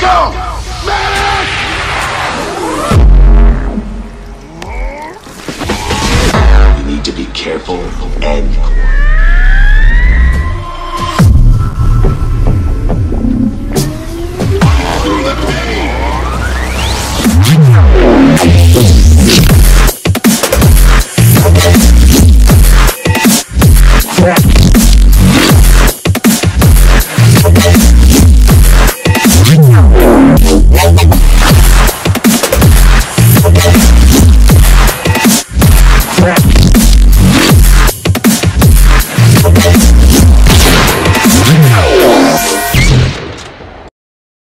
go! Medic! You need to be careful and